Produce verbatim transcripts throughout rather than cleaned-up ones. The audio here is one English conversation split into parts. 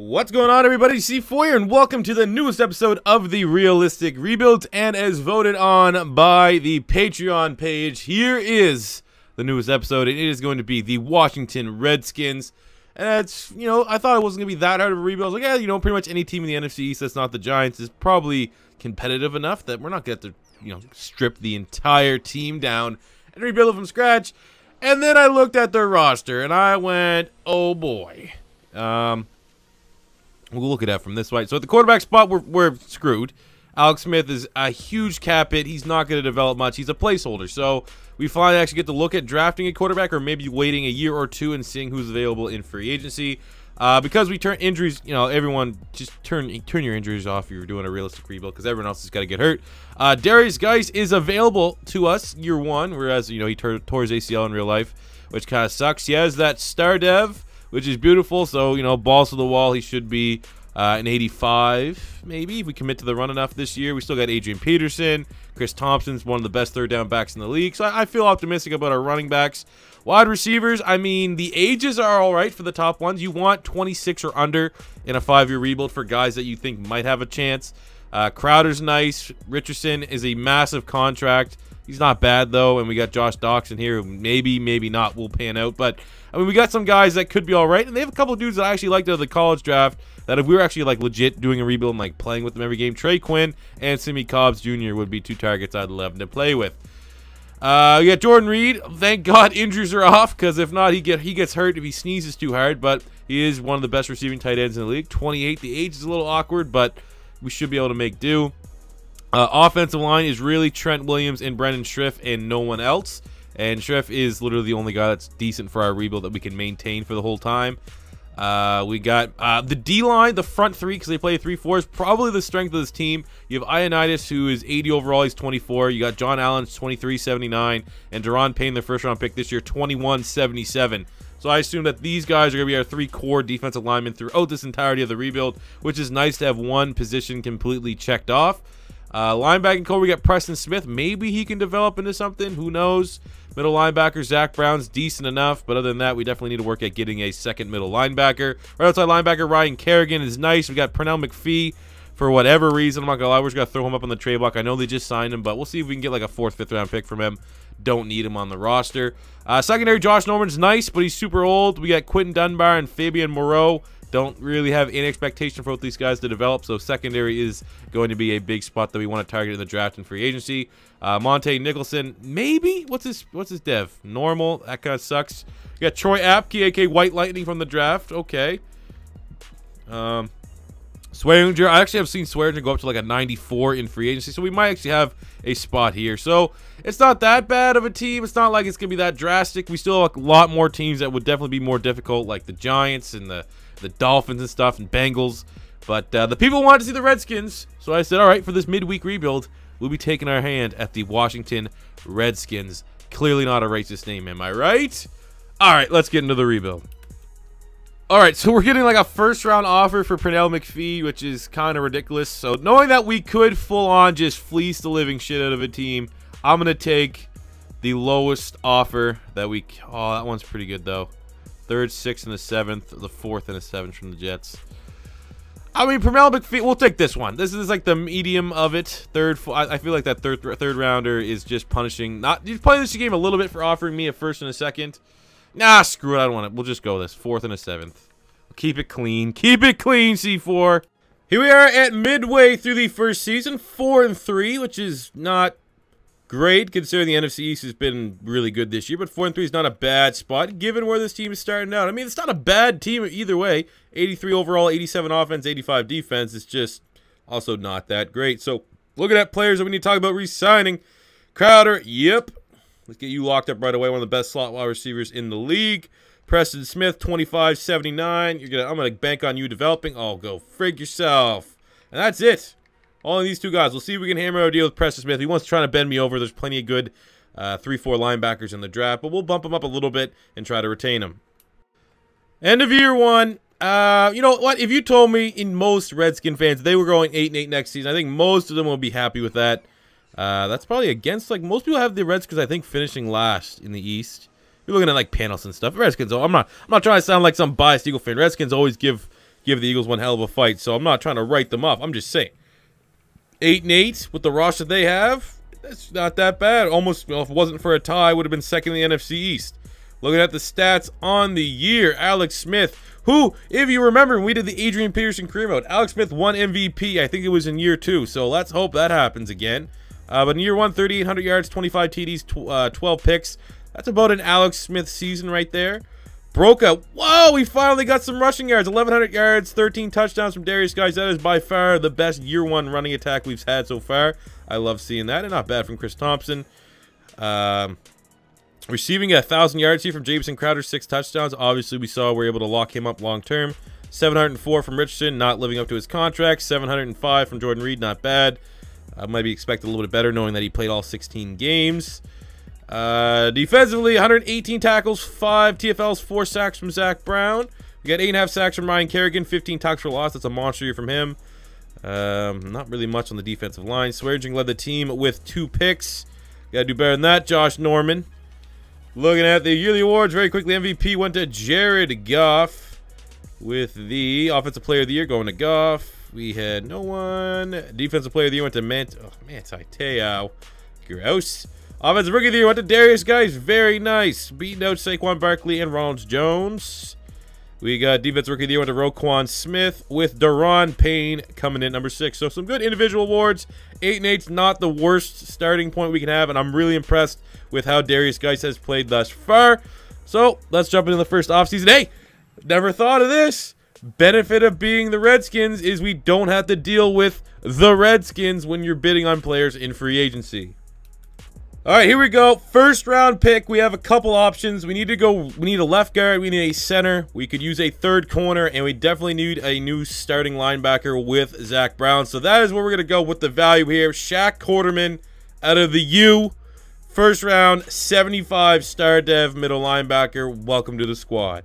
What's going on, everybody? C Foyer, and welcome to the newest episode of the Realistic Rebuild. And as voted on by the Patreon page, here is the newest episode, and it is going to be the Washington Redskins. And it's, you know, I thought it wasn't going to be that hard of a rebuild. I was like, yeah, you know, pretty much any team in the N F C East that's not the Giants is probably competitive enough that we're not going to have to, you know, strip the entire team down and rebuild it from scratch. And then I looked at their roster, and I went, oh boy. Um... We'll look at that from this way. So at the quarterback spot, we're, we're screwed. Alex Smith is a huge cap hit. He's not going to develop much. He's a placeholder. So we finally actually get to look at drafting a quarterback, or maybe waiting a year or two and seeing who's available in free agency. Uh, because we turn injuries, you know, everyone just turn turn your injuries off if you're doing a realistic rebuild, because everyone else has got to get hurt. Uh, Derrius Guice is available to us year one, whereas, you know, he tore his A C L in real life, which kind of sucks. He has that star dev, which is beautiful. So, you know, balls to the wall. He should be uh, an eighty-five, maybe, if we commit to the run enough this year. We still got Adrian Peterson. Chris Thompson's one of the best third down backs in the league. So I, I feel optimistic about our running backs. Wide receivers, I mean, the ages are all right for the top ones. You want twenty-six or under in a five-year rebuild for guys that you think might have a chance. Uh, Crowder's nice. Richardson is a massive contract. He's not bad, though, and we got Josh Doxson here, who maybe, maybe not will pan out. But, I mean, we got some guys that could be all right, and they have a couple of dudes that I actually liked out of the college draft that if we were actually, like, legit doing a rebuild and, like, playing with them every game, Trey Quinn and Simi Cobbs Junior would be two targets I'd love to play with. Uh, we got Jordan Reed. Thank God injuries are off, because if not, he get he gets hurt if he sneezes too hard, but he is one of the best receiving tight ends in the league. twenty-eight. The age is a little awkward, but we should be able to make do. Uh, offensive line is really Trent Williams and Brandon Scherff and no one else. And Scherff is literally the only guy that's decent for our rebuild that we can maintain for the whole time. Uh, we got uh, the D-line, the front three, because they play three four, is probably the strength of this team. You have Ioannidis, who is eighty overall. He's twenty-four. You got John Allen, twenty-three seventy-nine. And Deron Payne, their first-round pick this year, twenty-one seventy-seven. So I assume that these guys are going to be our three core defensive linemen throughout this entirety of the rebuild, which is nice to have one position completely checked off. Uh, linebacking core, we got Preston Smith. Maybe he can develop into something. Who knows? Middle linebacker, Zach Brown's decent enough, but other than that, we definitely need to work at getting a second middle linebacker. Right outside linebacker, Ryan Kerrigan is nice. We got Pernell McPhee for whatever reason. I'm not gonna lie, we're just gonna throw him up on the trade block. I know they just signed him, but we'll see if we can get like a fourth, fifth round pick from him. Don't need him on the roster. Uh, secondary, Josh Norman's nice, but he's super old. We got Quinton Dunbar and Fabian Moreau. Don't really have any expectation for both these guys to develop, so secondary is going to be a big spot that we want to target in the draft and free agency. Uh, Monte Nicholson, maybe? What's his What's his dev? Normal? That kind of sucks. You got Troy Apke, a k a. White Lightning, from the draft. Okay. Um, Swearinger. I actually have seen Swearinger go up to like a ninety-four in free agency, so we might actually have a spot here. So it's not that bad of a team. It's not like it's going to be that drastic. We still have a lot more teams that would definitely be more difficult, like the Giants and the... the Dolphins and stuff, and Bengals, but uh, the people wanted to see the Redskins, so I said, all right, for this midweek rebuild, we'll be taking our hand at the Washington Redskins. Clearly not a racist name, am I right? All right, let's get into the rebuild. All right, so we're getting like a first-round offer for Pernell McPhee, which is kind of ridiculous, so knowing that we could full-on just fleece the living shit out of a team, I'm going to take the lowest offer that we... Oh, that one's pretty good, though. Third, sixth, and the seventh. The fourth and the seventh from the Jets. I mean, Pernell McPhee, we'll take this one. This is like the medium of it. Third, I feel like that third third rounder is just punishing. Not you play this game a little bit for offering me a first and a second. Nah, screw it. I don't want it. We'll just go this fourth and a seventh. We'll keep it clean. Keep it clean, C four. Here we are at midway through the first season, four and three, which is not great, considering the N F C East has been really good this year, but four and three is not a bad spot, given where this team is starting out. I mean, it's not a bad team either way. eighty-three overall, eighty-seven offense, eighty-five defense. It's just also not that great. So, looking at players that we need to talk about re-signing. Crowder, yep. Let's get you locked up right away. One of the best slot wide receivers in the league. Preston Smith, twenty-five seventy-nine. You're gonna, I'm going to bank on you developing. Oh, go frig yourself. And that's it. Only these two guys. We'll see if we can hammer out a deal with Preston Smith. He wants to try to bend me over. There's plenty of good uh, three four linebackers in the draft, but we'll bump him up a little bit and try to retain him. End of year one. Uh, you know what? If you told me in most Redskin fans they were going eight and eight next season, I think most of them will be happy with that. Uh, that's probably against, like, most people have the Redskins, I think, finishing last in the East. You're looking at, like, panels and stuff. Redskins, I'm not, I'm not trying to sound like some biased Eagle fan. Redskins always give give the Eagles one hell of a fight. So I'm not trying to write them off. I'm just saying, eight and eight with the roster they have, that's not that bad. Almost, well, if it wasn't for a tie, would have been second in the N F C East. Looking at the stats on the year, Alex Smith, who, if you remember, when we did the Adrian Peterson career mode, Alex Smith won M V P. I think it was in year two, so let's hope that happens again. Uh, but in year one, thirty-eight hundred yards, twenty-five T Ds, tw uh, twelve picks. That's about an Alex Smith season right there. Broke up. Whoa, we finally got some rushing yards. eleven hundred yards, thirteen touchdowns from Derrius Guice. That is by far the best year one running attack we've had so far. I love seeing that, and not bad from Chris Thompson. Um... Receiving a thousand yards here from Jamison Crowder, six touchdowns. Obviously, we saw we were able to lock him up long term. seven hundred four from Richardson, not living up to his contract. seven hundred five from Jordan Reed, not bad. I uh, might be expecting a little bit better, knowing that he played all sixteen games. Uh, defensively, one hundred eighteen tackles, five T F Ls, four sacks from Zach Brown. We got eight and a half sacks from Ryan Kerrigan, fifteen tackles for loss. That's a monster year from him. Um, not really much on the defensive line. Swearinger led the team with two picks. Got to do better than that. Josh Norman. Looking at the yearly awards very quickly, M V P went to Jared Goff, with the Offensive Player of the Year going to Goff. We had no one. Defensive Player of the Year went to Mant oh, Manti Te'o. Gross. Offensive Rookie of the Year went to Derrius Guice. Very nice. Beating out Saquon Barkley and Ronald Jones. We got Defensive Rookie of the Year went to Roquan Smith, with Deron Payne coming in number six. So some good individual awards. Eight and eight's not the worst starting point we can have, and I'm really impressed with how Derrius Guice has played thus far. So let's jump into the first offseason. Hey, never thought of this. Benefit of being the Redskins is we don't have to deal with the Redskins when you're bidding on players in free agency. All right, here we go. First round pick. We have a couple options. We need to go. We need a left guard. We need a center. We could use a third corner, and we definitely need a new starting linebacker with Zach Brown. So that is where we're going to go with the value here. Shaq Quarterman out of the U. First round, seventy-five star dev middle linebacker. Welcome to the squad.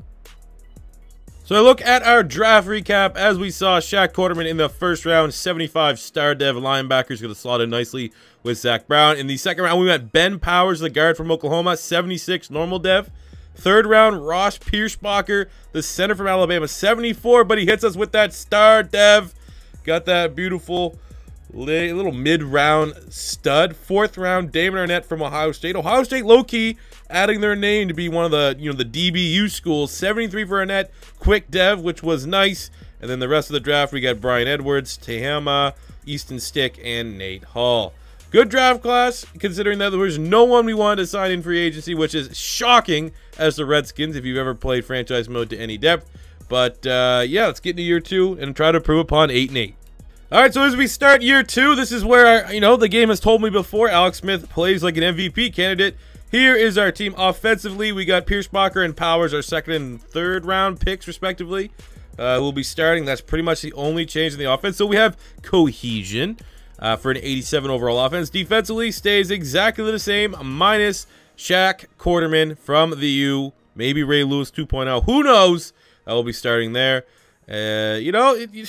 So I look at our draft recap. As we saw, Shaq Quarterman in the first round, seventy-five star dev linebackers, going to slot in nicely with Zach Brown. In the second round, we went Ben Powers, the guard from Oklahoma, seventy-six normal dev. Third round, Ross Pierschbacher, the center from Alabama, seventy-four, but he hits us with that star dev. Got that beautiful little mid-round stud. Fourth round, Damon Arnett from Ohio State. Ohio State low-key adding their name to be one of the, you know, the D B U schools. seventy-three for Arnett, quick dev, which was nice. And then the rest of the draft, we got Brian Edwards, Tehama, Easton Stick, and Nate Hall. Good draft class, considering that there was no one we wanted to sign in free agency, which is shocking as the Redskins if you've ever played franchise mode to any depth. But, uh, yeah, let's get into year two and try to improve upon eight and eight. All right, so as we start year two, this is where, you know, the game has told me before, Alex Smith plays like an M V P candidate. Here is our team offensively. We got Pierschbacher and Powers, our second and third round picks, respectively. Uh, we'll be starting. That's pretty much the only change in the offense. So we have cohesion uh, for an eighty-seven overall offense. Defensively stays exactly the same, minus Shaq Quarterman from the U. Maybe Ray Lewis two point oh. Who knows? I will be starting there. Uh, you know, it... it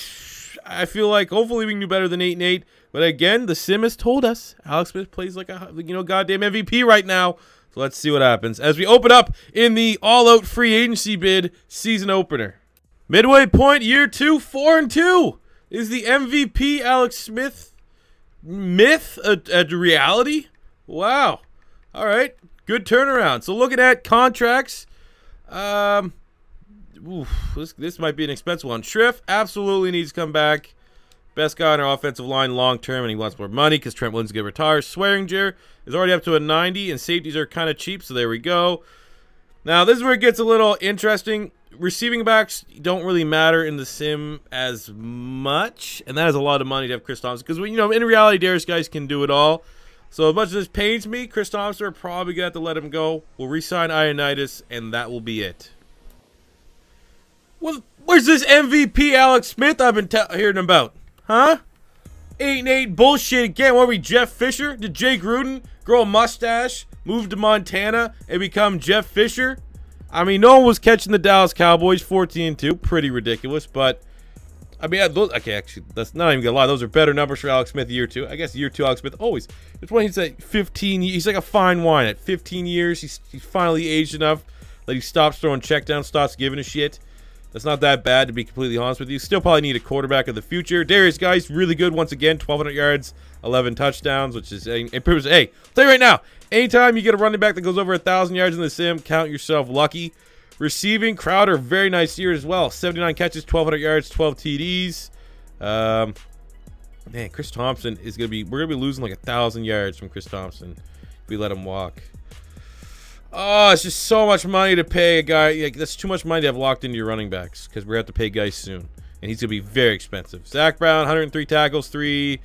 I feel like hopefully we can do better than eight and eight, but again, the sim has told us Alex Smith plays like a you know goddamn M V P right now. So let's see what happens as we open up in the all-out free agency bid season opener. Midway point, year two, four and two. Is the M V P Alex Smith myth a, a reality? Wow. All right, good turnaround. So looking at contracts, um. Oof, this, this might be an expensive one. Scherff absolutely needs to come back. Best guy on our offensive line long-term, and he wants more money because Trent Williams is going to retire. Swearinger is already up to a ninety, and safeties are kind of cheap, so there we go. Now, this is where it gets a little interesting. Receiving backs don't really matter in the sim as much, and that is a lot of money to have Chris Thompson because, you know, in reality, Derrius Guice can do it all. So as much as this pains me, Chris Thompson probably got to let him go. We'll re-sign Ioannidis, and that will be it. Well, where's this M V P Alex Smith I've been hearing about? Huh? Eight and eight bullshit again. What were we, Jeff Fisher? Did Jay Gruden grow a mustache, move to Montana, and become Jeff Fisher? I mean, no one was catching the Dallas Cowboys fourteen and two. Pretty ridiculous, but I mean, those, okay, actually, that's not even gonna lie. Those are better numbers for Alex Smith year two. I guess year two Alex Smith always. It's when he's at fifteen. He's like a fine wine at fifteen years. He's, he's finally aged enough that he stops throwing checkdowns, stops giving a shit. That's not that bad, to be completely honest with you. Still probably need a quarterback of the future. Derrius Guice, really good once again. twelve hundred yards, eleven touchdowns, which is improves. Hey, I'll tell you right now, anytime you get a running back that goes over one thousand yards in the sim, count yourself lucky. Receiving, Crowder, very nice year as well. seventy-nine catches, twelve hundred yards, twelve T Ds. Um, man, Chris Thompson is going to be, we're going to be losing like one thousand yards from Chris Thompson if we let him walk. Oh, it's just so much money to pay a guy. Like, that's too much money to have locked into your running backs, because we're going to have to pay guys soon, and he's going to be very expensive. Zach Brown, one hundred three tackles, three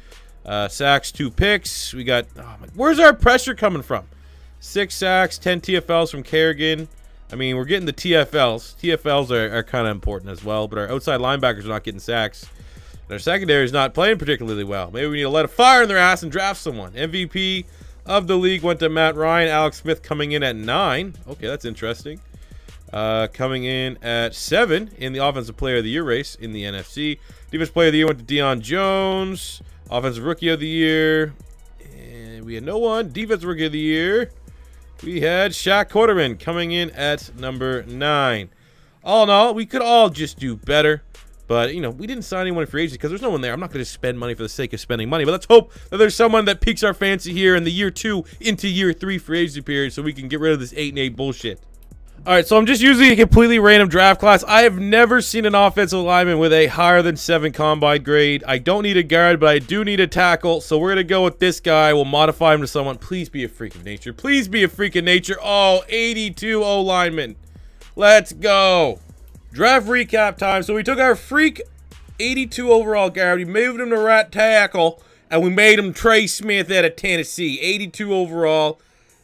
uh, sacks, two picks. We got, oh my, where's our pressure coming from? Six sacks, ten T F Ls from Kerrigan. I mean, we're getting the T F Ls. T F Ls are, are kind of important as well, but our outside linebackers are not getting sacks. And our secondary is not playing particularly well. Maybe we need to let a fire in their ass and draft someone. M V P of the league went to Matt Ryan. Alex Smith coming in at nine. Okay, that's interesting. Uh, coming in at seven in the Offensive Player of the Year race in the N F C. Defensive Player of the Year went to Deron Jones. Offensive Rookie of the Year. And we had no one. Defensive Rookie of the Year. We had Shaq Quarterman coming in at number nine. All in all, we could all just do better. But, you know, we didn't sign anyone for ages because there's no one there. I'm not going to spend money for the sake of spending money. But let's hope that there's someone that piques our fancy here in the year two into year three free agency period so we can get rid of this eight and eight bullshit. All right, so I'm just using a completely random draft class. I have never seen an offensive lineman with a higher than seven combine grade. I don't need a guard, but I do need a tackle. So we're going to go with this guy. We'll modify him to someone. Please be a freak of nature. Please be a freak of nature. Oh, eighty-two O-lineman. Let's go. Draft recap time. So we took our freak eighty-two overall guard, we moved him to right tackle, and we made him Trey Smith out of Tennessee. eighty-two overall.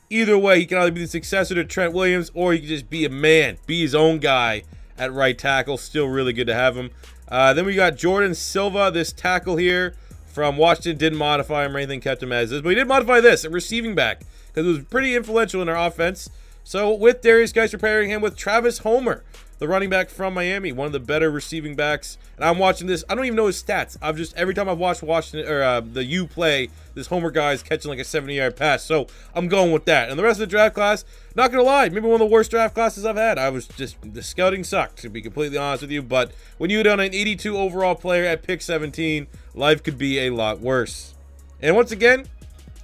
Either way, he can either be the successor to Trent Williams, or he can just be a man, be his own guy at right tackle. Still really good to have him. Uh, then we got Jordan Silva, this tackle here from Washington. Didn't modify him or anything, kept him as is. But we did modify this, a receiving back, because it was pretty influential in our offense. So with Derrius Guice, repairing him with Travis Homer, the running back from Miami, one of the better receiving backs. And I'm watching this. I don't even know his stats. I've just, every time I've watched Washington, or uh, the U play, this Homer guy is catching like a seventy yard pass. So I'm going with that. And the rest of the draft class, not going to lie, maybe one of the worst draft classes I've had. I was just, the scouting sucked, to be completely honest with you. But when you're down an eighty-two overall player at pick seventeen, life could be a lot worse. And once again,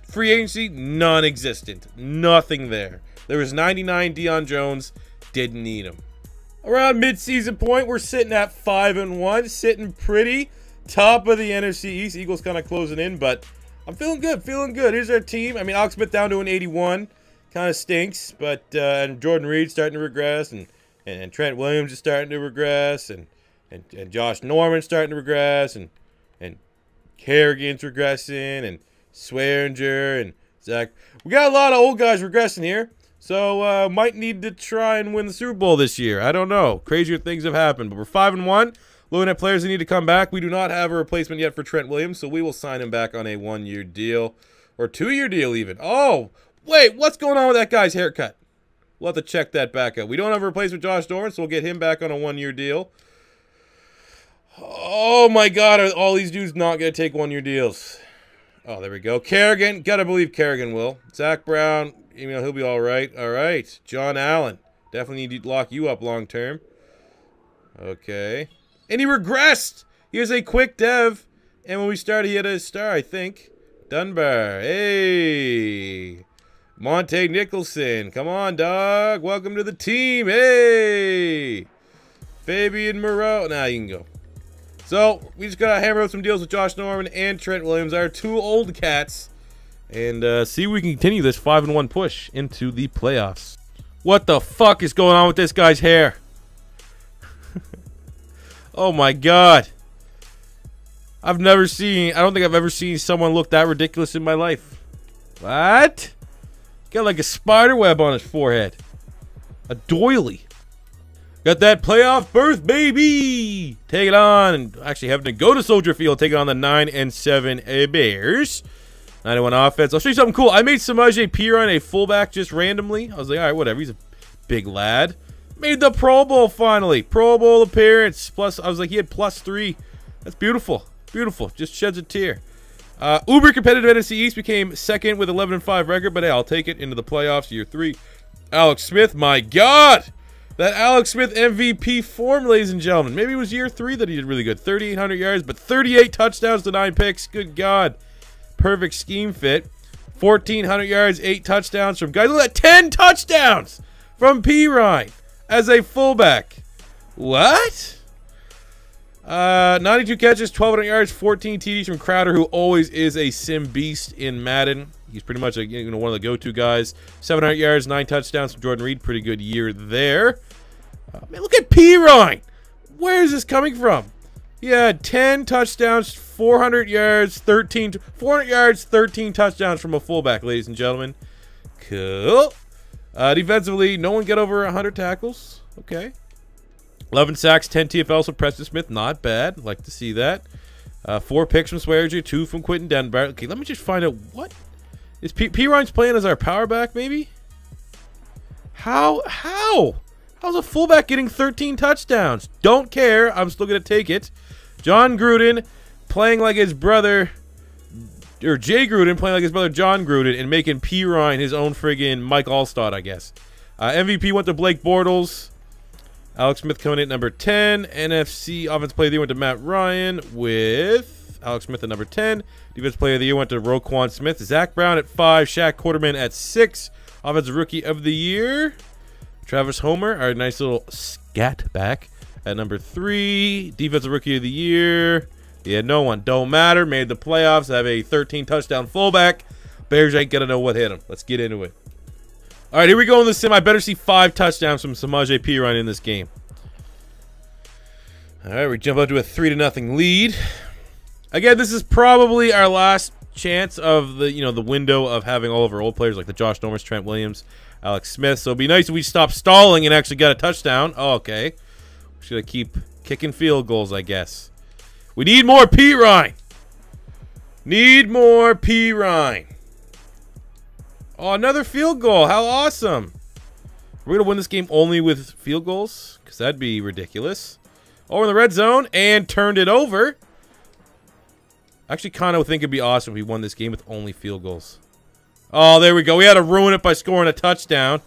free agency, non-existent. Nothing there. There was ninety-nine Deron Jones. Didn't need him. Around mid-season point, we're sitting at five and one, sitting pretty top of the N F C East. Eagles kind of closing in, but I'm feeling good, feeling good. Here's our team. I mean, Alex Smith down to an eighty-one, kind of stinks, but uh, and Jordan Reed starting to regress, and, and and Trent Williams is starting to regress, and and, and Josh Norman starting to regress, and and Kerrigan's regressing, and Swearinger and Zach. We got a lot of old guys regressing here. So, uh, might need to try and win the Super Bowl this year. I don't know. Crazier things have happened. But we're five and one. Looking at players that need to come back. We do not have a replacement yet for Trent Williams, so we will sign him back on a one-year deal. Or two-year deal, even. Oh, wait. What's going on with that guy's haircut? We'll have to check that back up. We don't have a replacement for Josh Norman, so we'll get him back on a one-year deal. Oh, my God. Are all these dudes not going to take one-year deals? Oh, there we go. Kerrigan. Got to believe Kerrigan will. Zach Brown. You know, he'll be all right. All right. John Allen. Definitely need to lock you up long term. Okay. And he regressed. He was a quick dev. And when we started, he had a star, I think. Dunbar. Hey. Monte Nicholson. Come on, dog. Welcome to the team. Hey. Fabian Moreau. Nah, you can go. So, we just got to hammer out some deals with Josh Norman and Trent Williams. Our two old cats. And uh, see if we can continue this five and one push into the playoffs. What the fuck is going on with this guy's hair? Oh my God. I've never seen, I don't think I've ever seen someone look that ridiculous in my life. What? Got like a spider web on his forehead. A doily. Got that playoff berth, baby. Take it on. And actually having to go to Soldier Field, take it on the nine and seven Bears. ninety-one offense. I'll show you something cool. I made Samaje Perine a fullback just randomly. I was like, all right, whatever. He's a big lad. Made the Pro Bowl finally. Pro Bowl appearance. Plus, I was like, he had plus three. That's beautiful. Beautiful. Just sheds a tear. Uh, uber competitive N F C East became second with eleven and five record, but hey, I'll take it into the playoffs year three. Alex Smith, my God. that Alex Smith M V P form, ladies and gentlemen. Maybe it was year three that he did really good. thirty-eight hundred yards, but thirty-eight touchdowns to nine picks. Good God. Perfect scheme fit. fourteen hundred yards, eight touchdowns from guys. Look at that, ten touchdowns from Perine as a fullback. What? Uh, ninety-two catches, twelve hundred yards, fourteen T Ds from Crowder, who always is a sim beast in Madden. He's pretty much a, you know, one of the go-to guys. seven hundred yards, nine touchdowns from Jordan Reed. Pretty good year there. Uh, man, look at Perine. Where is this coming from? He had ten touchdowns, four hundred yards, thirteen, four hundred yards, thirteen touchdowns from a fullback, ladies and gentlemen. Cool. Uh, defensively, no one get over one hundred tackles. Okay. eleven sacks, ten T F Ls from Preston Smith. Not bad. Like to see that. Uh, four picks from Swearinger, two from Quinton Dunbar. Okay, let me just find out what... Is P Perine's playing as our power back, maybe? How? How? How's a fullback getting thirteen touchdowns? Don't care. I'm still going to take it. John Gruden playing like his brother, or Jay Gruden playing like his brother John Gruden and making Perine his own friggin' Mike Allstott, I guess. Uh, M V P went to Blake Bortles. Alex Smith coming in at number ten. N F C Offensive Player of the Year went to Matt Ryan with... Alex Smith at number ten. Defensive Player of the Year went to Roquan Smith. Zach Brown at five. Shaq Quarterman at six. Offensive Rookie of the Year, Travis Homer, our nice little scat back, at number three. Defensive Rookie of the Year. Yeah, no one. Don't matter. Made the playoffs. Have a thirteen touchdown fullback. Bears ain't going to know what hit him. Let's get into it. All right, here we go in the sim. I better see five touchdowns from Samaje Perine in this game. All right, we jump up to a three to nothing lead. Again, this is probably our last chance of the, you know, the window of having all of our old players like the Josh Norman, Trent Williams, Alex Smith. So it'd be nice if we stop stalling and actually got a touchdown. Oh, okay. We're just gonna keep kicking field goals, I guess. We need more Perine. Need more Perine. Oh, another field goal. How awesome. We're gonna win this game only with field goals, because that'd be ridiculous. Over in the red zone and turned it over. Actually, kind of think it'd be awesome if we won this game with only field goals. Oh, there we go. We had to ruin it by scoring a touchdown.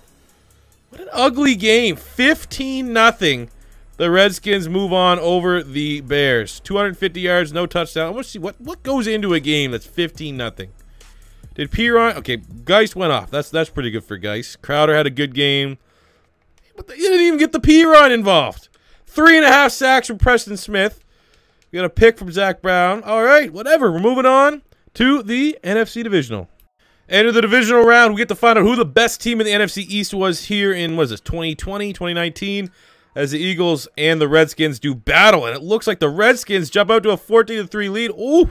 What an ugly game. fifteen nothing. The Redskins move on over the Bears. two hundred fifty yards, no touchdown. I want to see what, what goes into a game that's fifteen nothing. Did Perine... Okay, Guice went off. That's that's pretty good for Guice. Crowder had a good game. But they didn't even get the Perine involved. Three and a half sacks from Preston Smith. We got a pick from Zach Brown. All right, whatever. We're moving on to the N F C Divisional. And in the Divisional round, we get to find out who the best team in the N F C East was here in, what is this, twenty twenty, twenty nineteen, as the Eagles and the Redskins do battle. And it looks like the Redskins jump out to a fourteen to three lead. Ooh,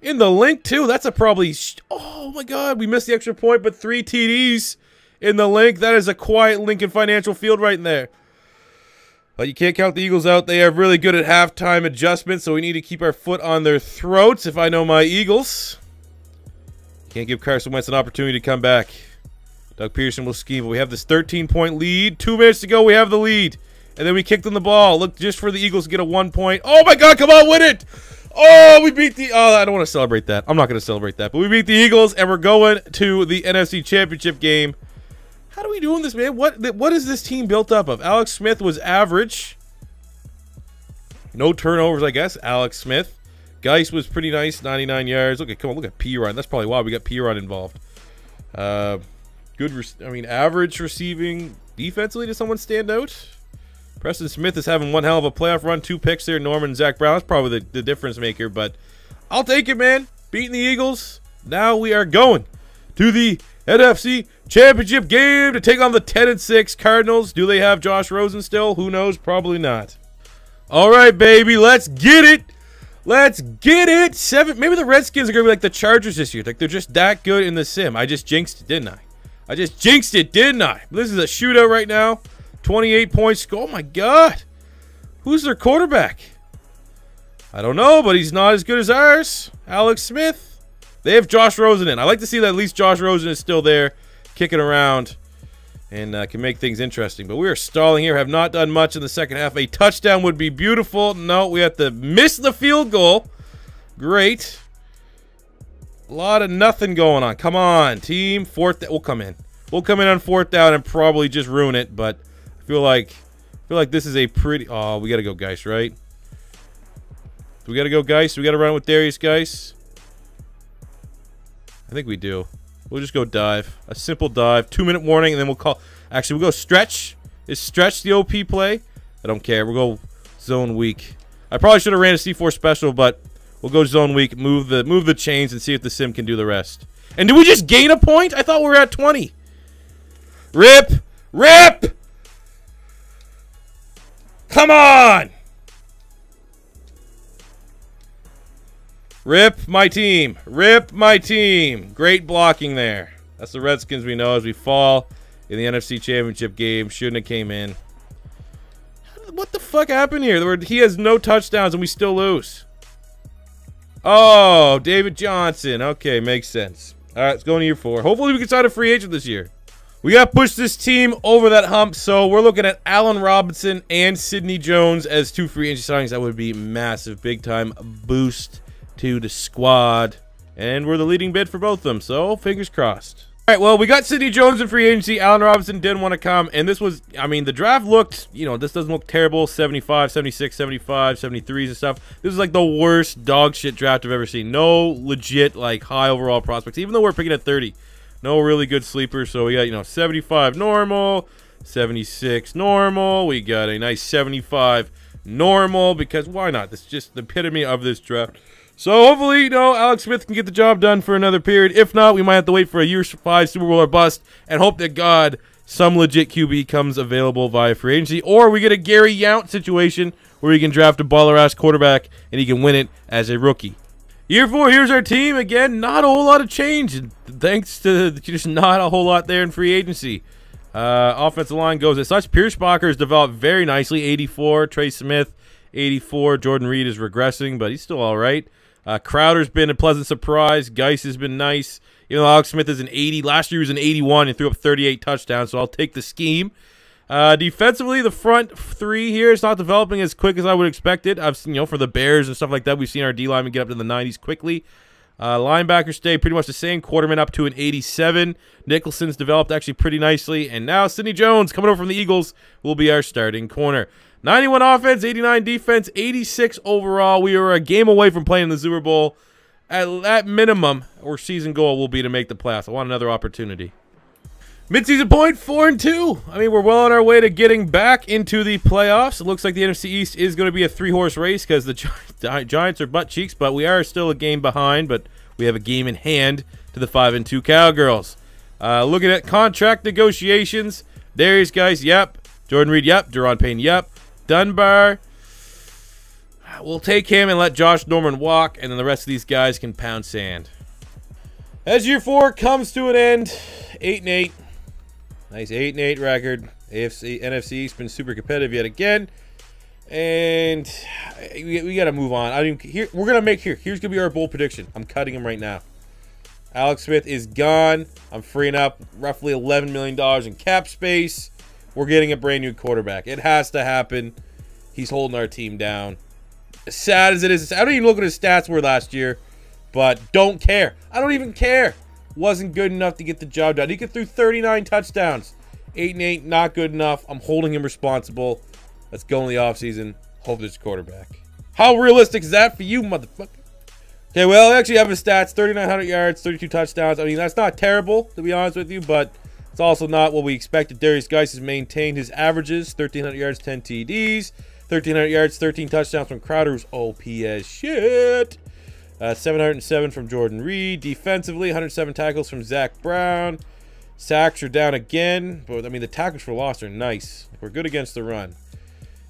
in the link, too. That's a probably, oh, my God, we missed the extra point, but three T Ds in the link. That is a quiet Lincoln Financial Field right in there. But you can't count the Eagles out. They are really good at halftime adjustments, so we need to keep our foot on their throats, if I know my Eagles. Can't give Carson Wentz an opportunity to come back. Doug Peterson will scheme, but we have this thirteen point lead. Two minutes to go, we have the lead. And then we kicked them the ball. Look, just for the Eagles to get a one point. Oh, my God, come on, win it. Oh, we beat the... Oh, I don't want to celebrate that. I'm not going to celebrate that. But we beat the Eagles, and we're going to the N F C Championship game. How are we doing this, man? What what is this team built up of? Alex Smith was average. No turnovers, I guess. Alex Smith. Guice was pretty nice, ninety-nine yards. Look at, come on, look at Perine. That's probably why we got Perine involved. Uh, good, I mean, average receiving defensively. Does someone stand out? Preston Smith is having one hell of a playoff run. Two picks there. Norman, Zach Brown. That's probably the, the difference maker, but I'll take it, man. Beating the Eagles. Now we are going to the N F C Championship game to take on the ten and six Cardinals. Do they have Josh Rosen still? Who knows? Probably not. All right, baby. Let's get it. Let's get it. Seven. Maybe the Redskins are going to be like the Chargers this year. Like, they're just that good in the sim. I just jinxed it, didn't I? I just jinxed it, didn't I? This is a shootout right now. twenty-eight points. Oh, my God. Who's their quarterback? I don't know, but he's not as good as ours. Alex Smith. They have Josh Rosen in. I like to see that at least Josh Rosen is still there, kicking around, and uh, can make things interesting. But we are stalling here. Have not done much in the second half. A touchdown would be beautiful. No, we have to miss the field goal. Great. A lot of nothing going on. Come on, team. Fourth. We'll come in. We'll come in on fourth down and probably just ruin it. But I feel like feel like this is a pretty. Oh, we gotta go Guice, right? We gotta go Guice. We gotta run with Derrius Guice. I think we do. We'll just go dive. A simple dive. Two minute warning, and then we'll call. Actually, we'll go stretch. Is stretch the O P play? I don't care. We'll go zone weak. I probably should have ran a C four special, but we'll go zone weak. Move the move the chains and see if the sim can do the rest. And did we just gain a point? I thought we were at twenty. Rip! Rip! Come on! Rip my team. Rip my team. Great blocking there. That's the Redskins we know as we fall in the N F C Championship game. Shouldn't have came in. What the fuck happened here? He has no touchdowns and we still lose. Oh, David Johnson. Okay, makes sense. All right, let's go into year four. Hopefully we can sign a free agent this year. We got to push this team over that hump, so we're looking at Allen Robinson and Sidney Jones as two free agent signings. That would be massive, big-time boost to the squad. And we're the leading bid for both of them, so fingers crossed. All right, well, we got Sidney Jones in free agency. Allen Robinson didn't want to come, and this was, I mean, the draft looked, you know, this doesn't look terrible. seventy-five, seventy-six, seventy-five, seventy-threes and stuff. This is like the worst dog shit draft I've ever seen. No legit, like, high overall prospects, even though we're picking at thirty. No really good sleepers, so we got, you know, seventy-five normal, seventy-six normal. We got a nice seventy-five normal because why not? It's just the epitome of this draft. So hopefully, you know, Alex Smith can get the job done for another period. If not, we might have to wait for a year five Super Bowl or bust and hope that, God, some legit Q B comes available via free agency. Or we get a Gary Yount situation where he can draft a baller-ass quarterback and he can win it as a rookie. Year four, here's our team. Again, not a whole lot of change. Thanks to just not a whole lot there in free agency. Uh, offensive line goes as such. Pierschbacher has developed very nicely. eighty-four. Trey Smith, eighty-four. Jordan Reed is regressing, but he's still all right. Uh, Crowder's been a pleasant surprise. Guice has been nice. You know, Alex Smith is an eighty. Last year he was an eighty-one and threw up thirty-eight touchdowns, so I'll take the scheme. Uh, defensively, the front three here is not developing as quick as I would expect it. I've seen, you know, for the Bears and stuff like that, we've seen our D linemen get up to the nineties quickly. Uh, linebackers stay pretty much the same. Quarterman up to an eighty-seven. Nicholson's developed actually pretty nicely. And now Sidney Jones, coming over from the Eagles, will be our starting corner. ninety-one offense, eighty-nine defense, eighty-six overall. We are a game away from playing the Super Bowl. At, at minimum, our season goal will be to make the playoffs. I want another opportunity. Midseason point, four and two. I mean, we're well on our way to getting back into the playoffs. It looks like the N F C East is going to be a three-horse race because the Gi Gi Giants are butt cheeks, but we are still a game behind. But we have a game in hand to the five and two Cowgirls. Uh, looking at contract negotiations, Derrius Guice, yep. Jordan Reed, yep. Deron Payne, yep. Dunbar, we'll take him and let Josh Norman walk, and then the rest of these guys can pound sand. As year four comes to an end, eight and eight. Nice eight and eight record. A F C, N F C East been super competitive yet again. And we, we got to move on. I mean, here, we're going to make here. Here's going to be our bold prediction. I'm cutting him right now. Alex Smith is gone. I'm freeing up roughly eleven million dollars in cap space. We're getting a brand new quarterback. It has to happen. He's holding our team down. As sad as it is, I don't even look at his stats were last year, but don't care. I don't even care. Wasn't good enough to get the job done. He could throw thirty-nine touchdowns. eight and eight, not good enough. I'm holding him responsible. Let's go in the offseason. Hope there's a quarterback. How realistic is that for you, motherfucker? Okay, well, I actually have his stats. thirty-nine hundred yards, thirty-two touchdowns. I mean, that's not terrible, to be honest with you, but it's also not what we expected. Derrius Guice has maintained his averages. thirteen hundred yards, ten T Ds. thirteen hundred yards, thirteen touchdowns from Crowder, who's O P as shit. Uh, seven hundred seven from Jordan Reed. Defensively, one hundred seven tackles from Zach Brown. Sacks are down again. But, I mean, the tackles for loss are nice. We're good against the run.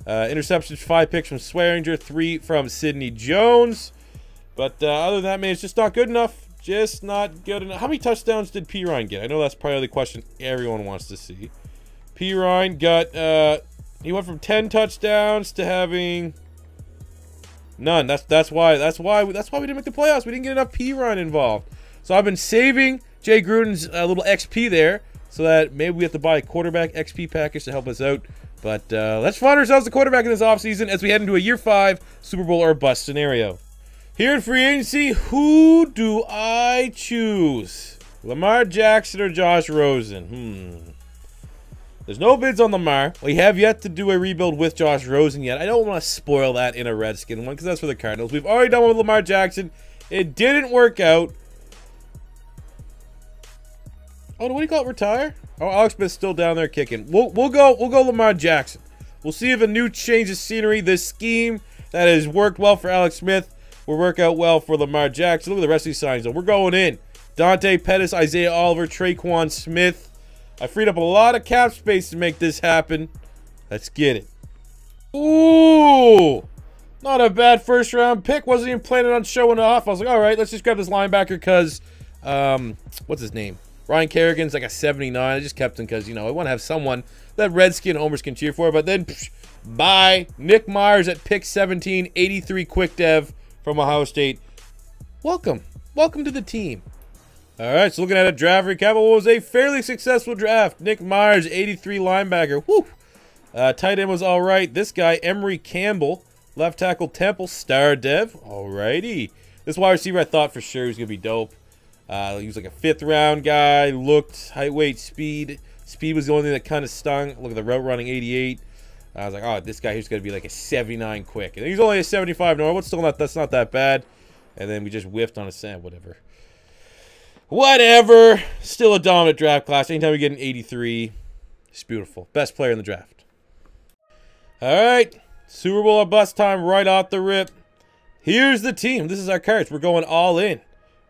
Uh, interceptions, five picks from Swearinger, three from Sidney Jones. But uh, other than that, man, it's just not good enough. Just not good enough. How many touchdowns did Perine get? I know that's probably the question everyone wants to see. Perine got, uh, he went from ten touchdowns to having none. That's that's why that's why that's why we didn't make the playoffs. We didn't get enough Perine involved. So I've been saving Jay Gruden's uh, little X P there, so that maybe we have to buy a quarterback X P package to help us out. But uh, let's find ourselves a quarterback in this offseason as we head into a year five Super Bowl or bust scenario. Here in free agency, who do I choose? Lamar Jackson or Josh Rosen? Hmm. There's no bids on Lamar. We have yet to do a rebuild with Josh Rosen yet. I don't want to spoil that in a Redskin one because that's for the Cardinals. We've already done one with Lamar Jackson. It didn't work out. Oh, what do you call it? Retire? Oh, Alex Smith's still down there kicking. We'll we'll go we'll go Lamar Jackson. We'll see if a new change of scenery, this scheme that has worked well for Alex Smith, will work out well for Lamar Jackson. Look at the rest of these signs though. We're going in. Dante Pettis, Isaiah Oliver, Traquan Smith. I freed up a lot of cap space to make this happen. Let's get it. Ooh, not a bad first round pick. Wasn't even planning on showing off. I was like, all right, let's just grab this linebacker because, um, what's his name? Ryan Kerrigan's like a seventy-nine. I just kept him because, you know, I want to have someone that Redskin homers can cheer for. But then, psh, bye. Nick Myers at pick seventeen, eighty-three quick dev from Ohio State. Welcome. Welcome to the team. All right, so looking at a draft recap, it was a fairly successful draft. Nick Myers, eighty-three linebacker. Woo! Uh, tight end was all right. This guy, Emery Campbell, left tackle Temple, star dev. All righty. This wide receiver I thought for sure was going to be dope. Uh, he was like a fifth-round guy. Looked, height, weight, speed. Speed was the only thing that kind of stung. Look at the route running, eighty-eight. I was like, oh, this guy here's going to be like a seventy-nine quick. And he's only a seventy-five normal. It's still not, that's not that bad. And then we just whiffed on a sand, whatever. Whatever. Still a dominant draft class. Anytime we get an eighty-three, it's beautiful. Best player in the draft. All right. Super Bowl or bust time right off the rip. Here's the team. This is our cards. We're going all in.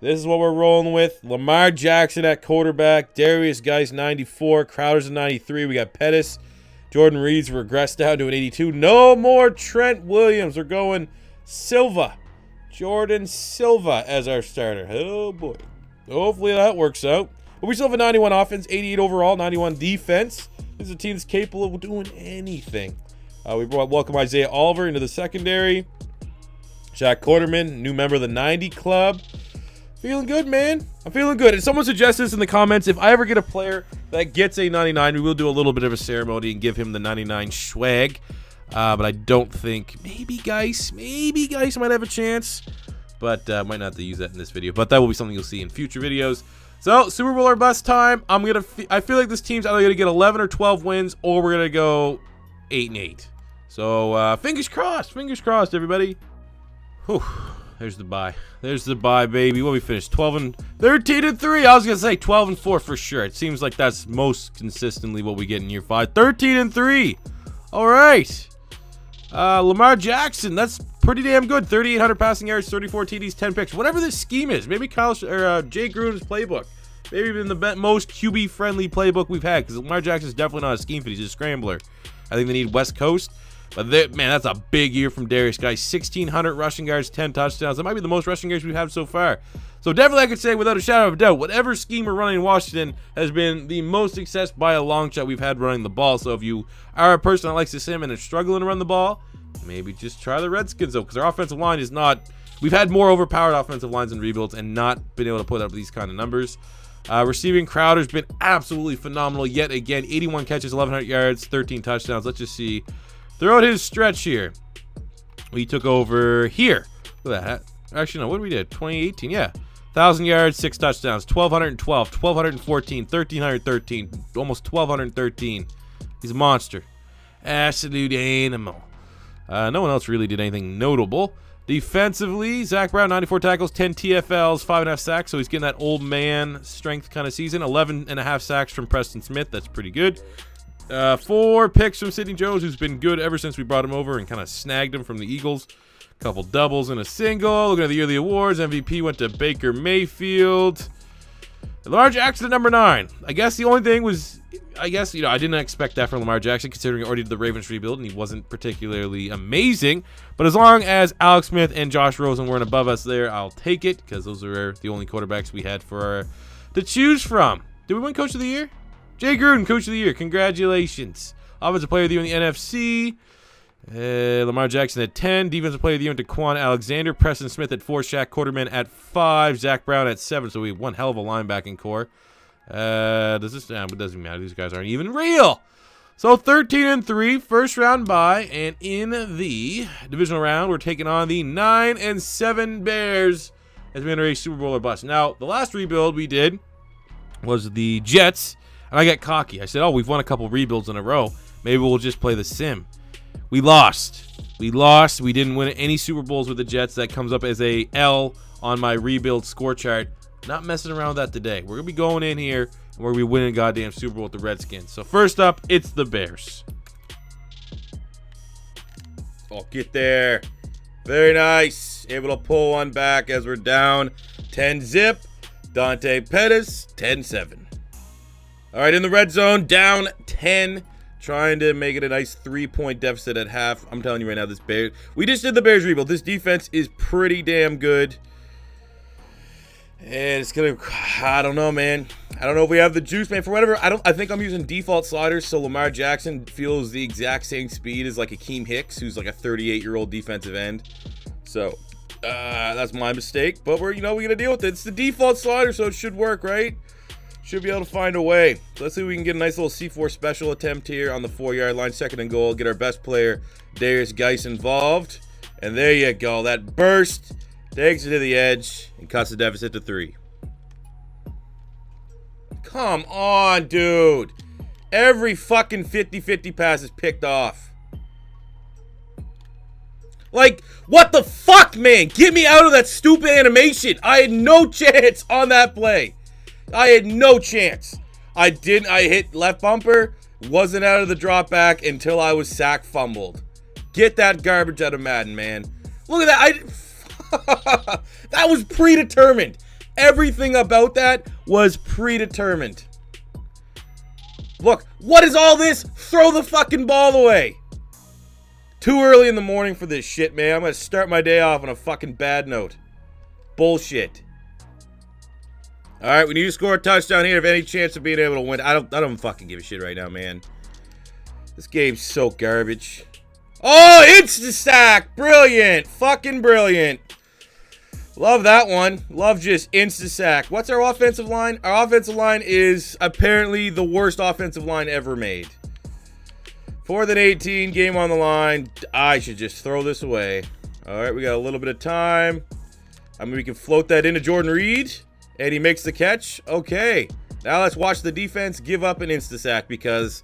This is what we're rolling with. Lamar Jackson at quarterback. Derrius Guice, ninety-four. Crowder's a ninety-three. We got Pettis. Jordan Reed's regressed down to an eighty-two. No more Trent Williams. We're going Silva. Jordan Silva as our starter. Oh, boy. Hopefully that works out. But we still have a ninety-one offense, eighty-eight overall, ninety-one defense. This is a team that's capable of doing anything. Uh, we brought welcome Isaiah Oliver into the secondary. Shaq Quarterman, new member of the ninety club. Feeling good, man. I'm feeling good. And someone suggests this in the comments. If I ever get a player that gets a ninety-nine, we will do a little bit of a ceremony and give him the ninety-nine swag. Uh, but I don't think, maybe Guice, maybe Guice might have a chance. But I uh, might not have to use that in this video. But that will be something you'll see in future videos. So, Super Bowl or bust time. I'm gonna fe I feel like this team's either going to get eleven or twelve wins, or we're going to go eight and eight. So, uh, fingers crossed. Fingers crossed, everybody. Whew. There's the bye. There's the bye, baby. What we finished? twelve and thirteen and three. I was going to say twelve and four for sure. It seems like that's most consistently what we get in year five. thirteen and three. All right. Uh, Lamar Jackson. That's pretty damn good. thirty-eight hundred passing yards, thirty-four T Ds, ten picks. Whatever this scheme is, maybe Kyle or uh, Jay Gruden's playbook, maybe even the most Q B-friendly playbook we've had, because Lamar Jackson's definitely not a scheme fit. He's a scrambler. I think they need West Coast, but man, that's a big year from Derrius Guice. sixteen hundred rushing yards, ten touchdowns. That might be the most rushing yards we've had so far. So definitely, I could say without a shadow of a doubt, whatever scheme we're running in Washington has been the most success by a long shot we've had running the ball. So if you are a person that likes to sim and is struggling to run the ball, maybe just try the Redskins, though, because our offensive line is not... We've had more overpowered offensive lines and rebuilds and not been able to put up these kind of numbers. Uh, receiving Crowder's been absolutely phenomenal yet again. eighty-one catches, eleven hundred yards, thirteen touchdowns. Let's just see. Throughout his stretch here, we took over here. Look at that. Actually, no, what did we do? twenty eighteen, yeah. one thousand yards, six touchdowns, twelve hundred twelve, twelve hundred fourteen, thirteen hundred thirteen, almost twelve hundred thirteen. He's a monster. Absolute animal. Uh, no one else really did anything notable. Defensively, Zach Brown, ninety-four tackles, ten T F Ls, five and a half sacks. So he's getting that old man strength kind of season. eleven and a half sacks from Preston Smith. That's pretty good. Uh, four picks from Sidney Jones, who's been good ever since we brought him over and kind of snagged him from the Eagles. A couple doubles and a single. Looking at the yearly awards, M V P went to Baker Mayfield. Lamar Jackson at number nine. I guess the only thing was, I guess, you know, I didn't expect that from Lamar Jackson, considering he already did the Ravens rebuild and he wasn't particularly amazing. But as long as Alex Smith and Josh Rosen weren't above us there, I'll take it, because those are the only quarterbacks we had for our, to choose from. Did we win Coach of the Year? Jay Gruden, Coach of the Year. Congratulations. Offensive Player of the Year in the N F C. Uh, Lamar Jackson at ten. Defensive Player of the Year to Quan Alexander. Preston Smith at four. Shaq Quarterman at five. Zach Brown at seven. So we have one hell of a linebacking core. Uh, does this? Uh, it doesn't matter. These guys aren't even real. So thirteen and three, first round bye, and in the divisional round, we're taking on the nine and seven Bears as we enter a Super Bowl or bust. Now, the last rebuild we did was the Jets. And I got cocky. I said, oh, we've won a couple rebuilds in a row. Maybe we'll just play the sim. We lost. We lost. We didn't win any Super Bowls with the Jets. That comes up as a L on my rebuild score chart. Not messing around with that today. We're going to be going in here, and we're going to be winning a goddamn Super Bowl with the Redskins. So first up, it's the Bears. Oh, get there. Very nice. Able to pull one back as we're down ten zip. Dante Pettis, ten seven. All right, in the red zone, down ten. Trying to make it a nice three-point deficit at half. I'm telling you right now, this Bears... We just did the Bears rebuild. This defense is pretty damn good. And it's going to... I don't know, man. I don't know if we have the juice, man. For whatever... I don't. I think I'm using default sliders, so Lamar Jackson feels the exact same speed as, like, Akeem Hicks, who's, like, a thirty-eight-year-old defensive end. So... Uh, that's my mistake, but we're, you know, we're gonna deal with it. It's the default slider, so it should work, right? Should be able to find a way. So let's see if we can get a nice little C four special attempt here on the four-yard line, second and goal. Get our best player, Derrius Guice, involved. And there you go. That burst takes it to the edge and cuts the deficit to three. Come on, dude. Every fucking fifty fifty pass is picked off. Like, what the fuck, man? Get me out of that stupid animation. I had no chance on that play. I had no chance. I didn't. I hit left bumper. Wasn't out of the drop back until I was sack fumbled. Get that garbage out of Madden, man. Look at that. I, that was predetermined. Everything about that was predetermined. Look, what is all this? Throw the fucking ball away. Too early in the morning for this shit, man. I'm going to start my day off on a fucking bad note. Bullshit. All right, we need to score a touchdown here. If any chance of being able to win. I don't I don't fucking give a shit right now, man. This game's so garbage. Oh, it's the sack. Brilliant. Fucking brilliant. Love that one. Love just insta-sack. What's our offensive line? Our offensive line is apparently the worst offensive line ever made. fourth and eighteen, game on the line. I should just throw this away. All right, we got a little bit of time. I mean, we can float that into Jordan Reed, and he makes the catch. Okay, now let's watch the defense give up an insta-sack because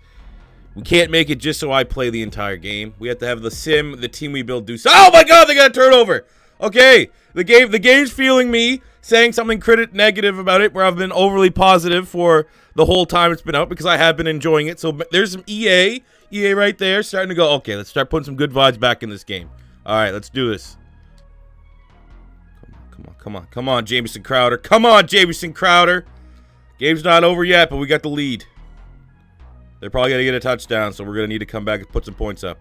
we can't make it just so I play the entire game. We have to have the sim, the team we build do so. Oh, my God, they got a turnover. Okay, the game, the game's feeling me, saying something critic negative about it where I've been overly positive for the whole time it's been out because I have been enjoying it. So there's some E A. E A right there, starting to go, okay, let's start putting some good vibes back in this game. All right, let's do this. Come on, come on, come on, Jamison Crowder. Come on, Jamison Crowder. Game's not over yet, but we got the lead. They're probably going to get a touchdown, so we're going to need to come back and put some points up.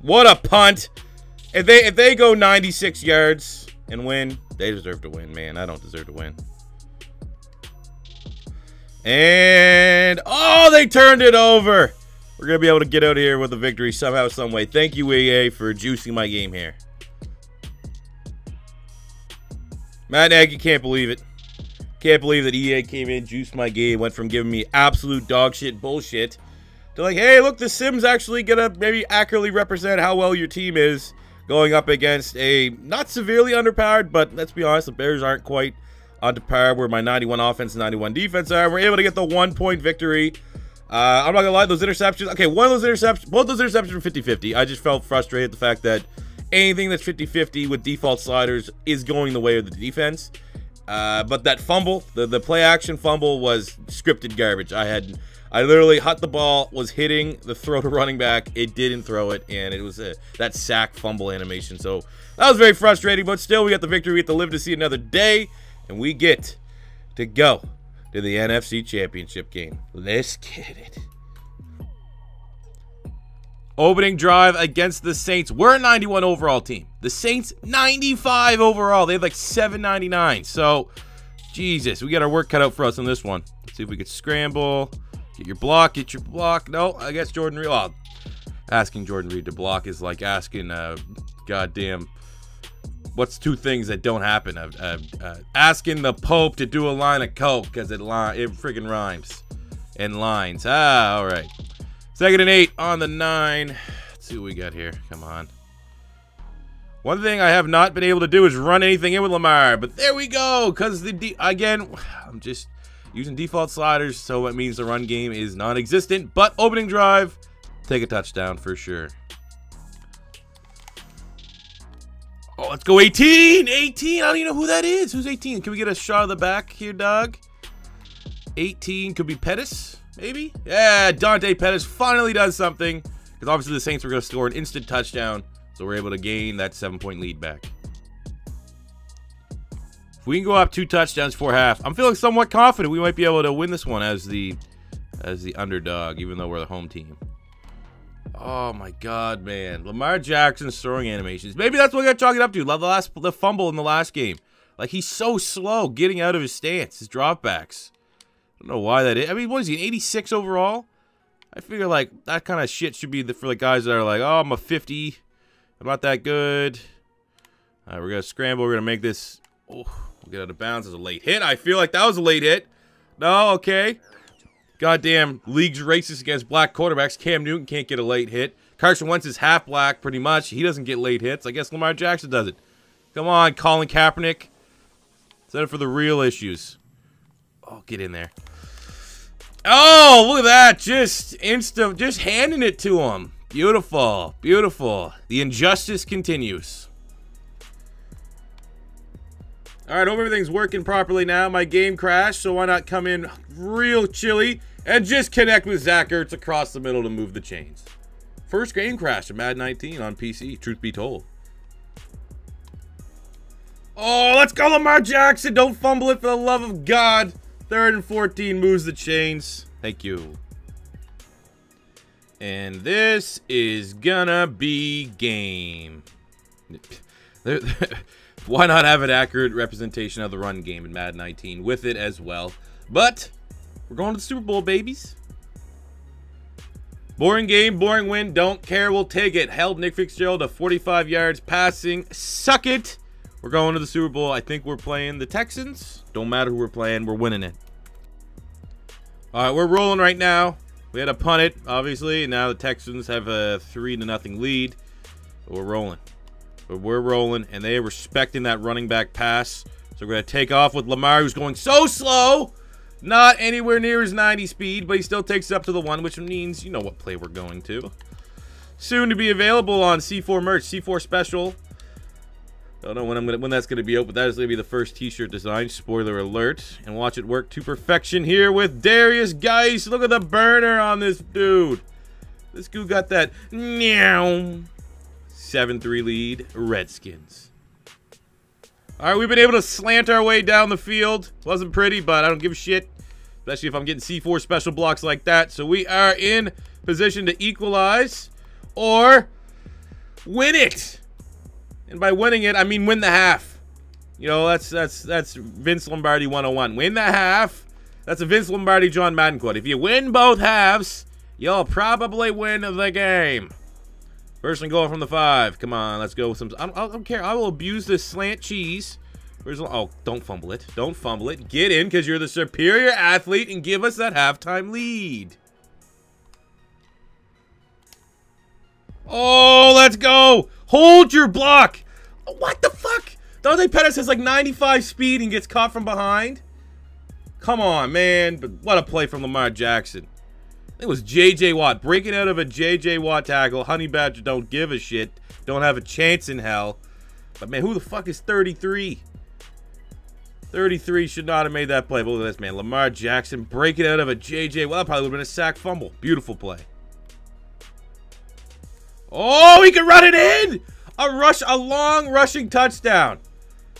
What a punt. If they, if they go ninety-six yards and win, they deserve to win, man. I don't deserve to win. And oh, they turned it over. We're gonna be able to get out of here with a victory somehow, some way. Thank you, E A, for juicing my game here. Matt Nagy can't believe it. Can't believe that E A came in, juiced my game, went from giving me absolute dog shit bullshit to like, hey, look, the sim's actually gonna maybe accurately represent how well your team is going up against a not severely underpowered, but let's be honest, the Bears aren't quite on to par where my ninety-one offense and ninety-one defense are. We're able to get the one-point victory. Uh, I'm not going to lie, those interceptions. Okay, one of those interceptions, both those interceptions were fifty fifty. I just felt frustrated at the fact that anything that's fifty fifty with default sliders is going the way of the defense. Uh, but that fumble, the, the play-action fumble was scripted garbage. I had, I literally hot the ball, was hitting the throw to running back. It didn't throw it, and it was a, that sack fumble animation. So that was very frustrating, but still we got the victory. We get to live to see another day. And we get to go to the N F C Championship game. Let's get it. Opening drive against the Saints. We're a ninety-one overall team. The Saints, ninety-five overall. They have like seven ninety-nine. So, Jesus, we got our work cut out for us on this one. Let's see if we could scramble. Get your block. Get your block. No, I guess Jordan Reed. Oh, asking Jordan Reed to block is like asking uh, goddamn... What's two things that don't happen? Uh, uh, uh, asking the Pope to do a line of coke because it li it freaking rhymes and lines. Ah, all right. Second and eight on the nine. Let's see what we got here. Come on. One thing I have not been able to do is run anything in with Lamar, but there we go. Because the D again, I'm just using default sliders, so it means the run game is non-existent. But opening drive, take a touchdown for sure. Oh, let's go eighteen! eighteen! I don't even know who that is. Who's eighteen? Can we get a shot of the back here, dog? eighteen could be Pettis, maybe? Yeah, Dante Pettis finally does something. Because obviously the Saints were going to score an instant touchdown. So we're able to gain that seven-point lead back. If we can go up two touchdowns for half, I'm feeling somewhat confident we might be able to win this one as the as the underdog, even though we're the home team. Oh my God, man! Lamar Jackson's throwing animations. Maybe that's what I got to chalk it up to. Love the last the fumble in the last game. Like he's so slow getting out of his stance, his dropbacks. I don't know why that is. I mean, what is he, an eighty-six overall? I figure like that kind of shit should be for the guys that are like, oh, I'm a fifty. I'm not that good. All right, we're gonna scramble. We're gonna make this. Oh. We'll get out of bounds. As a late hit. I feel like that was a late hit. No, okay. Goddamn, league's racist against black quarterbacks. Cam Newton can't get a late hit. Carson Wentz is half black, pretty much. He doesn't get late hits. I guess Lamar Jackson does it. Come on, Colin Kaepernick. Set it for the real issues. Oh, get in there. Oh, look at that. Just insta, just handing it to him. Beautiful, beautiful. The injustice continues. All right, hope everything's working properly now. My game crashed, so why not come in real chilly and just connect with Zach Ertz across the middle to move the chains. First game crash of Madden nineteen on P C, truth be told. Oh, let's go Lamar Jackson. Don't fumble it for the love of God. Third and fourteen moves the chains. Thank you. And this is gonna be game. Why not have an accurate representation of the run game in Madden nineteen with it as well? But we're going to the Super Bowl, babies. Boring game, boring win. Don't care. We'll take it. Held Nick Fitzgerald to forty-five yards passing. Suck it. We're going to the Super Bowl. I think we're playing the Texans. Don't matter who we're playing. We're winning it. All right, we're rolling right now. We had to punt it, obviously. Now the Texans have a three to nothing lead. But we're rolling. But we're rolling, and they are respecting that running back pass. So we're going to take off with Lamar, who's going so slow. Not anywhere near his ninety speed, but he still takes it up to the one, which means you know what play we're going to. Soon to be available on C four merch, C four special. Don't know when I'm gonna, when that's going to be out, but that is going to be the first T-shirt design. Spoiler alert. And watch it work to perfection here with Derrius Guice. Look at the burner on this dude. This dude got that meow. seven three lead, Redskins. All right, we've been able to slant our way down the field. Wasn't pretty, but I don't give a shit. Especially if I'm getting C four special blocks like that. So we are in position to equalize or win it. And by winning it, I mean win the half. You know, that's that's that's Vince Lombardi one oh one. Win the half. That's a Vince Lombardi John Madden quote. If you win both halves, you'll probably win the game. First and goal from the five. Come on, let's go with some. I don't, I don't care. I will abuse this slant cheese. Where's, oh, don't fumble it. Don't fumble it. Get in because you're the superior athlete and give us that halftime lead. Oh, let's go. Hold your block. What the fuck? Dante Pettis has like ninety-five speed and gets caught from behind. Come on, man. But what a play from Lamar Jackson. It was J J. Watt breaking out of a J J. Watt tackle. Honey Badger don't give a shit. Don't have a chance in hell. But, man, who the fuck is thirty-three? thirty-three should not have made that play. But look at this, man. Lamar Jackson breaking out of a J J. Watt. Well, that probably would have been a sack fumble. Beautiful play. Oh, he can run it in. A rush, a long rushing touchdown.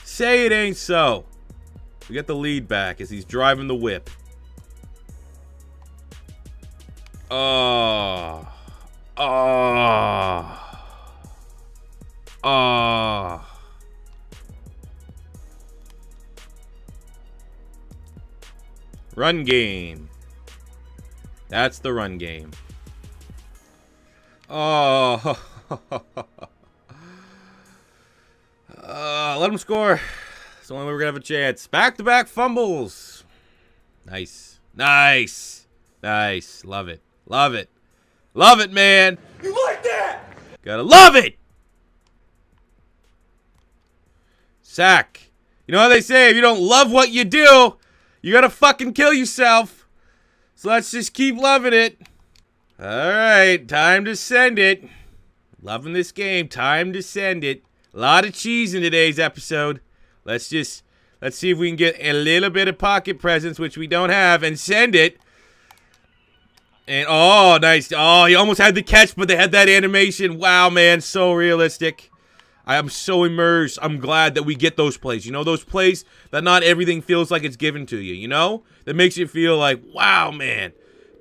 Say it ain't so. We get the lead back as he's driving the whip. Oh, oh, oh. Run game. That's the run game. Oh, uh, let him score. It's the only way we're going to have a chance. Back-to-back fumbles. Nice, nice, nice. Love it. Love it. Love it, man. You like that? Gotta love it. Sack. You know how they say, if you don't love what you do, You gotta fucking kill yourself. So let's just keep loving it. Alright, time to send it. Loving this game. Time to send it. A lot of cheese in today's episode. Let's just, let's see if we can get a little bit of pocket presence, which we don't have, and send it. And, oh, nice. Oh, he almost had the catch, but they had that animation. Wow, man, so realistic. I am so immersed. I'm glad that we get those plays. You know, those plays that not everything feels like it's given to you, you know? That makes you feel like, wow, man.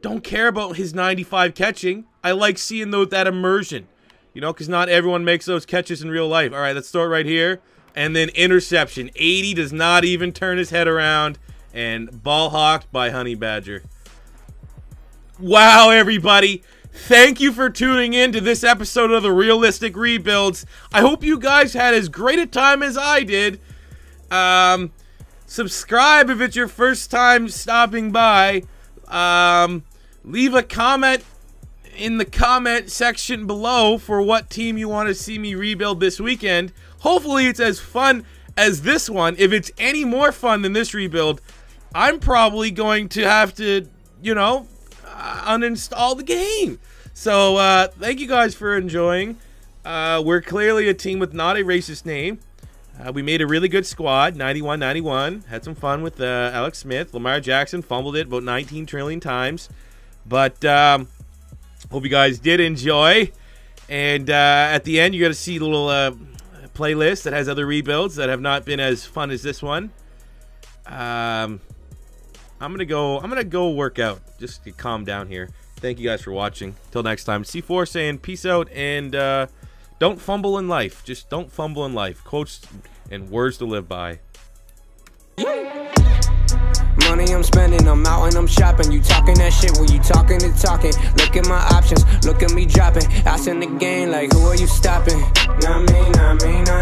Don't care about his ninety-five catching. I like seeing those, that immersion. You know, because not everyone makes those catches in real life. All right, let's start right here. And then interception. eighty does not even turn his head around. And ball hawked by Honey Badger. Wow, everybody. Thank you for tuning in to this episode of the Realistic Rebuilds. I hope you guys had as great a time as I did. Um, subscribe if it's your first time stopping by. Um, leave a comment in the comment section below for what team you want to see me rebuild this weekend. Hopefully it's as fun as this one. If it's any more fun than this rebuild, I'm probably going to have to, you know, uh, uninstall the game. So uh, thank you guys for enjoying. Uh, we're clearly a team with not a racist name. Uh, we made a really good squad, ninety-one ninety-one. Had some fun with uh, Alex Smith. Lamar Jackson fumbled it about nineteen trillion times. But um, hope you guys did enjoy. And uh, at the end, you're going to see a little uh, playlist that has other rebuilds that have not been as fun as this one. Um, I'm going to go I'm gonna go work out just to calm down here. Thank you guys for watching. Till next time, C four saying peace out and... Uh, Don't fumble in life. Just don't fumble in life. Quotes and words to live by. Money I'm spending, I'm out and I'm shopping. You talking that shit, when you talking and talking. Look at my options, look at me dropping. I in the game like, who are you stopping? Not me, not me, not